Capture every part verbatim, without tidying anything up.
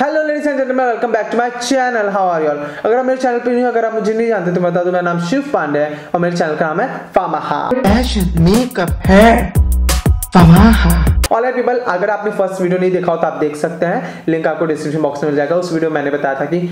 Hello ladies and gentleman, welcome back to my channel. How are you all. अगर आप मेरे channel पे new हो, अगर आप मुझे नहीं जानते तो बता दूं, मेरा नाम शिव पांडे है और मेरे चैनल का नाम है फमाहा पैशन मेकअप है फमाहा। ऑल राइट पीपल, अगर आपने फर्स्ट वीडियो नहीं देखा हो तो आप देख सकते हैं, लिंक आपको डिस्क्रिप्शन बॉक्स में मिल जाएगा। उस वीडियो में मैंने बताया था कि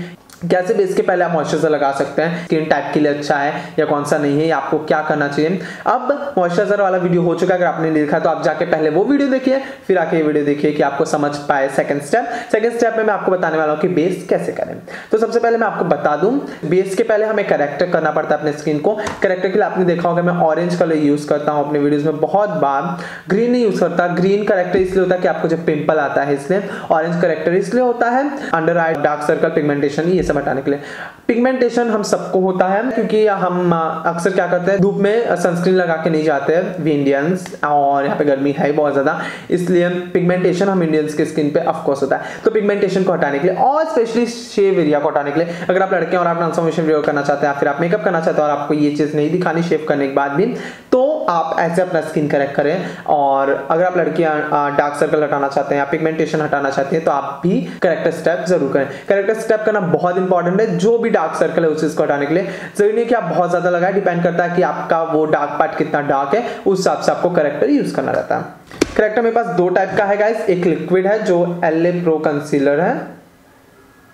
कैसे बेस के पहले आप मॉइस्चराइजर लगा सकते हैं, स्किन टाइप के लिए अच्छा है या कौन सा नहीं है, आपको क्या करना चाहिए। अब मॉइस्चराइजर वाला वीडियो हो चुका है, अगर आपने देखा तो आप जाके पहले वो वीडियो देखिए, फिर आके ये वीडियो देखिए कि आपको समझ पाए। सेकंड स्टेप सेकंड स्टेप में मैं आपको बताने वाला हूँ कि बेस कैसे करें। तो सबसे पहले मैं आपको बता दूँ, बेस के पहले हमें करेक्टर करना पड़ता है अपने स्किन को। करेक्टर के लिए आपने देखा होगा मैं ऑरेंज कलर यूज़ करता हूँ अपने वीडियोज़ में, बहुत बार ग्रीन नहीं यूज़ करता। ग्रीन करेक्टर इसलिए होता है कि आपको जब पिंपल आता है, इसलिए ऑरेंज करेक्टर इसलिए होता है under eye, dark circle, pigmentation, ये हटाने के लिए। पिगमेंटेशन हम सबको होता है क्योंकि हम अक्सर क्या करते हैं, धूप में सनस्क्रीन लगा के नहीं जाते हैं इंडियंस, और यहाँ पे गर्मी है बहुत ज्यादा, इसलिए पिगमेंटेशन हम इंडियंस के स्किन पे ऑफ कोर्स होता है। तो पिगमेंटेशन को हटाने के लिए और स्पेशली शेव एरिया को हटाने के लिए, अगर आप लड़के और आप ट्रांसफॉर्मेशन करना चाहते हैं, फिर आप मेकअप करना चाहते हैं और आपको ये चीज नहीं दिखानी शेव करने के बाद भी, तो आप ऐसे अपना स्किन करेक्ट करें। और अगर आप लड़कियां डार्क सर्कल हटाना चाहते हैं या पिगमेंटेशन हटाना चाहते हैं तो आप भी करेक्टर स्टेप जरूर करें। करेक्टर स्टेप करना बहुत इंपॉर्टेंट है। जो भी डार्क सर्कल है उस चीज को हटाने के लिए जरूरी नहीं कि आप बहुत ज्यादा लगाए, डिपेंड करता है कि आपका वो डार्क पार्ट कितना डार्क है, उस हिसाब से आपको करेक्टर यूज करना रहता है। करेक्टर मेरे पास दो टाइप का है गाइस, एक लिक्विड है जो एल ए प्रो कंसीलर है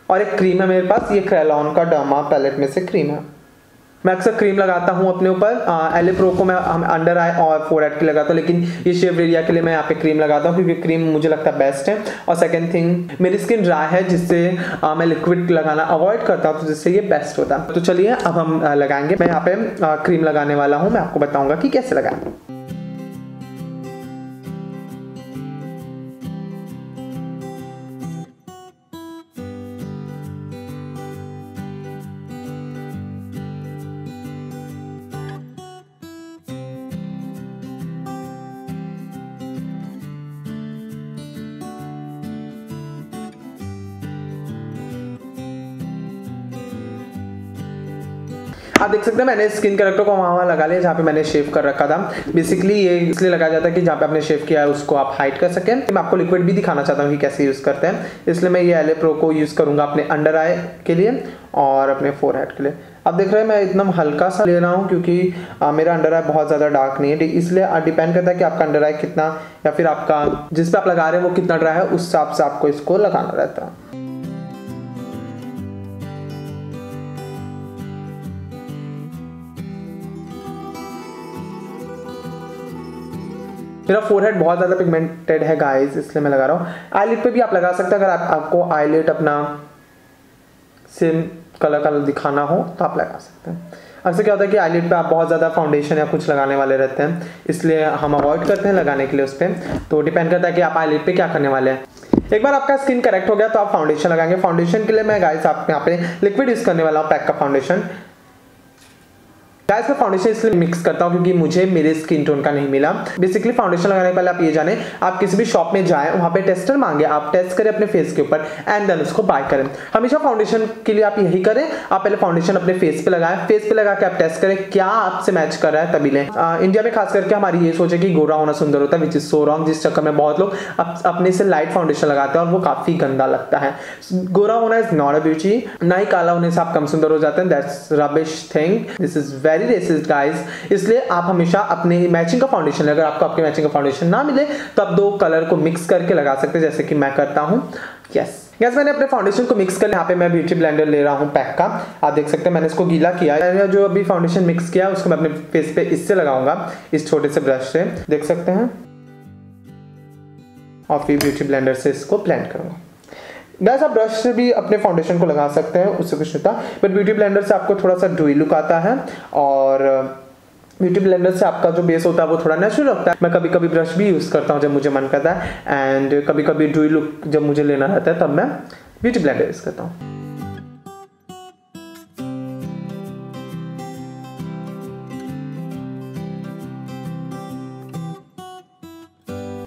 और एक क्रीम है मेरे पास, ये क्रेलॉन का डर्मा पैलेट में से क्रीम है। मैं अक्सर क्रीम लगाता हूँ अपने ऊपर, एल ए प्रो को मैं अंडर आई और फोरहेड के लगाता हूँ, लेकिन ये शेव एरिया के लिए मैं यहाँ पे क्रीम लगाता हूँ क्योंकि क्रीम मुझे लगता है बेस्ट है। और सेकंड थिंग, मेरी स्किन ड्राई है जिससे आ, मैं लिक्विड लगाना अवॉइड करता हूँ, तो जिससे ये बेस्ट होता है। तो चलिए अब हम आ, लगाएंगे। मैं यहाँ पे आ, क्रीम लगाने वाला हूँ, मैं आपको बताऊँगा कि कैसे लगाएं। आप देख सकते हैं मैंने स्किन करेक्टर को वहाँ वहाँ लगा लिया जहाँ पे मैंने शेव कर रखा था। बेसिकली ये इसलिए लगाया जाता है कि जहाँ पे आपने शेव किया है उसको आप हाइड कर सकें। मैं आपको लिक्विड भी दिखाना चाहता हूँ कि कैसे यूज़ करते हैं, इसलिए मैं ये एल ए प्रो को यूज़ करूँगा अपने अंडर आई के लिए और अपने फोरहेड के लिए। आप देख रहे हैं मैं इतना हल्का सा ले रहा हूँ क्योंकि आ, मेरा अंडर आई बहुत ज़्यादा डार्क नहीं है, इसलिए डिपेंड करता है कि आपका अंडर आई कितना या फिर आपका जिस पर आप लगा रहे हैं वो कितना ड्राई है, उस हिसाब से आपको इसको लगाना रहता है। मेरा फोरहेड बहुत ज़्यादा पिगमेंटेड है गाइस, इसलिए मैं लगा रहा हूँ। आईलिड पे भी आप लगा सकते हैं, अगर आप, आपको आईलिड अपना सेम कलर का दिखाना हो तो आप लगा सकते हैं। अक्सर क्या होता है कि आईलिड पे आप बहुत ज़्यादा फाउंडेशन या कुछ लगाने वाले रहते हैं, इसलिए हम अवॉइड करते हैं लगाने के लिए उस पर। तो डिपेंड करता है कि आप आईलिड पे क्या करने वाले हैं। एक बार आपका स्किन करेक्ट हो गया तो आप फाउंडेशन लगाएंगे। फाउंडेशन के लिए मैं गाइस आप यहाँ पे लिक्विड यूज़ करने वाला हूँ, पैक का फाउंडेशन। गाइस मैं फाउंडेशन इसलिए मिक्स करता हूँ क्योंकि मुझे मेरे स्किन टोन का नहीं मिला। बेसिकली फाउंडेशन लगाने के पहले आप ये जाने, आप किसी भी शॉप में जाएं, वहाँ पे टेस्टर मांगे, आप टेस्ट करें अपने फेस के ऊपर एंड देन उसको बाय करें। हमेशा फाउंडेशन के लिए आप यही करें, आप पहले फाउंडेशन अपने फेस पे लगाएं, फेस पे लगा के आप टेस्ट करें क्या आपसे मैच कर रहा है तभी लें। इंडिया में खास करके हमारी ये सोच है कि गोरा होना सुंदर होता है, विच इज सो रॉन्ग, जिस चक्कर में बहुत लोग अपने से लाइट फाउंडेशन लगाते हैं और वो काफी गंदा लगता है। गोरा होना इज नॉट अ ब्यूटी, ना ही काला होने से आप कम सुंदर हो जाते हैं, that's rubbish thing, this is very racist guys. इसलिए आप हमेशा अपने मैचिंग का फाउंडेशन, अगर आपको आपके मैचिंग का फाउंडेशन ना मिले तो आप दो कलर को मिक्स करके लगा सकते हैं, जैसे कि मैं करता हूं। यस गाइस, मैंने अपने फाउंडेशन को मिक्स कर लिया। यहाँ पे मैं ब्यूटी ब्लेंडर ले रहा हूँ पैक का, आप देख सकते हैं मैंने इसको गीला किया है। मैंने जो अभी फाउंडेशन मिक्स किया उसको मैं अपने फेस पे इससे लगाऊंगा, इस छोटे से ब्रश से देख सकते हैं, और फिर ब्यूटी ब्लेंडर से इसको ब्लेंड करूंगा। गाइस आप ब्रश से भी अपने फाउंडेशन को लगा सकते हैं, उससे कुछ नहीं होता, बट ब्यूटी ब्लेंडर से आपको थोड़ा सा ड्यूई लुक आता है और ब्यूटी ब्लेंडर से आपका जो बेस होता है वो थोड़ा नेचुरल लगता है। मैं कभी कभी ब्रश भी यूज़ करता हूँ जब मुझे मन करता है, एंड कभी कभी ड्यूई लुक जब मुझे लेना रहता है तब मैं ब्यूटी ब्लेंडर यूज़ करता हूँ।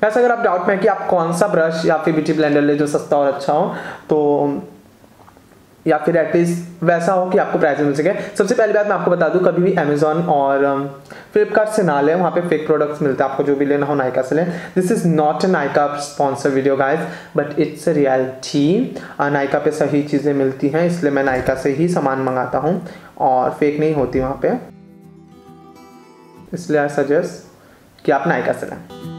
वैसे अगर आप डाउट में कि आप कौन सा ब्रश या फिर ब्यूटी ब्लेंडर ले जो सस्ता और अच्छा हो, तो या फिर एटलीस्ट वैसा हो कि आपको प्राइस मिल सके। सबसे पहली बात मैं आपको बता दूं, कभी भी अमेजॉन और फ्लिपकार्ट से ना लें, वहाँ पे फेक प्रोडक्ट्स मिलते हैं, आपको जो भी लेना हो नायका से लें। This is not a Nykaa sponsor video guys, but it's a reality. Nykaa पे सही चीज़ें मिलती हैं, इसलिए मैं नायका से ही सामान मंगाता हूँ और फेक नहीं होती वहाँ पर, इसलिए आई सजेस्ट कि आप नायका से लें।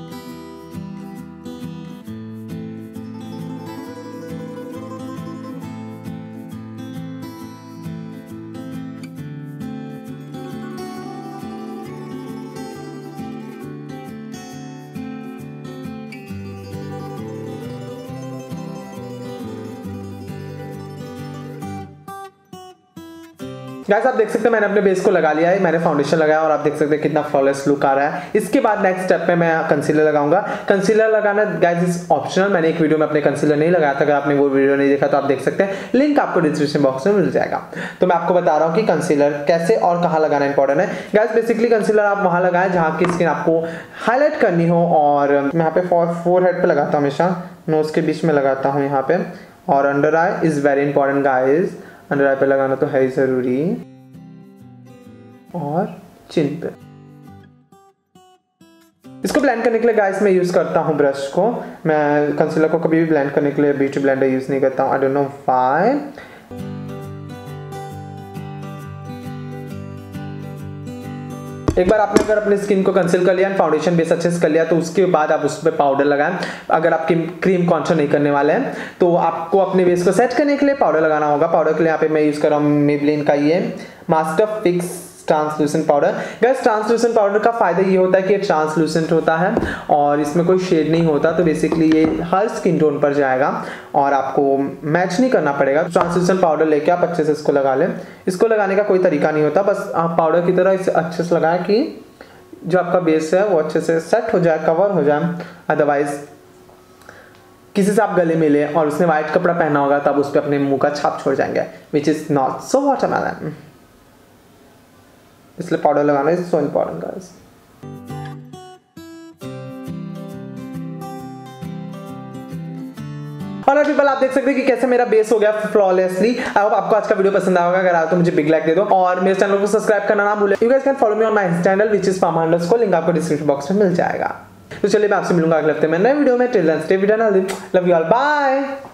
गाइस आप देख सकते हैं मैंने अपने बेस को लगा लिया है, मैंने फाउंडेशन लगाया और आप देख सकते हैं कितना फ्लॉलेस लुक आ रहा है। इसके बाद नेक्स्ट स्टेप पे मैं कंसीलर लगाऊंगा। कंसीलर लगाना गाइस इज ऑप्शनल, मैंने एक वीडियो में अपने कंसीलर नहीं लगाया था, अगर आपने वो वीडियो नहीं देखा तो आप देख सकते हैं, लिंक आपको डिस्क्रिप्शन बॉक्स में मिल जाएगा। तो मैं आपको बता रहा हूँ कि कंसीलर कैसे और कहाँ लगाना इंपॉर्टेंट है। गाइस बेसिकली कंसीलर आप वहाँ लगाएं जहाँ की स्किन आपको हाईलाइट करनी हो, और मैं यहाँ पे फोरहेड पे लगाता हूँ, हमेशा नोज के बीच में लगाता हूँ यहाँ पे, और under eye is very important guys, under eye पे लगाना तो है ही जरूरी, और चिन पे। इसको ब्लेंड करने के लिए गाइस मैं यूज करता हूँ ब्रश को, मैं कंसीलर को कभी भी ब्लेंड करने के लिए ब्यूटी ब्लेंडर यूज नहीं करता हूँ, आई डोंट नो व्हाई। एक बार आपने अगर अपनी स्किन को कंसील कर लिया एंड फाउंडेशन बेस अच्छे से कर लिया, तो उसके बाद आप उस पर पाउडर लगाएं। अगर आप क्रीम कॉन्शियस नहीं करने वाले हैं तो आपको अपने बेस को सेट करने के लिए पाउडर लगाना होगा। पाउडर के लिए यहाँ पे मैं यूज़ कर रहा हूँ मेबलिन का ये master fix translucent powder. Guys translucent powder का फायदा ये होता है कि ये ट्रांसलूसेंट होता है और इसमें कोई शेड नहीं होता, तो बेसिकली ये हर स्किन टोन पर जाएगा और आपको मैच नहीं करना पड़ेगा। ट्रांसलूसेंट पाउडर लेके आप अच्छे से इसको लगा लें। इसको लगाने का कोई तरीका नहीं होता, बस आप पाउडर की तरह इसे अच्छे से लगाएं कि जो आपका बेस है वो अच्छे से सेट हो जाए, कवर हो जाए। अदरवाइज किसी से आप गले मिले और उसने वाइट कपड़ा पहना होगा तब उस पर अपने मुँह का छाप छोड़ जाएंगे, which is not so what am I, इसलिए पाउडर लगाना इज सो इम्पोर्टेंट गाइस। और पीपल आप देख सकते हैं कि कैसे मेरा बेस हो गया फ्लॉलेसली। आई होप आपको आज का वीडियो पसंद आया होगा, अगर आया तो मुझे बिग लाइक दे दो और मेरे चैनल को सब्सक्राइब करना ना भूलें। You guys can follow me on my channel which is Fama underscore, link आपको डिस्क्रिप्शन बॉक्स में मिल जाएगा। तो चलिए मैं आपसे मिलूंगा अगले हफ्ते में नए वीडियो में। Till then stay with us, love you all, bye.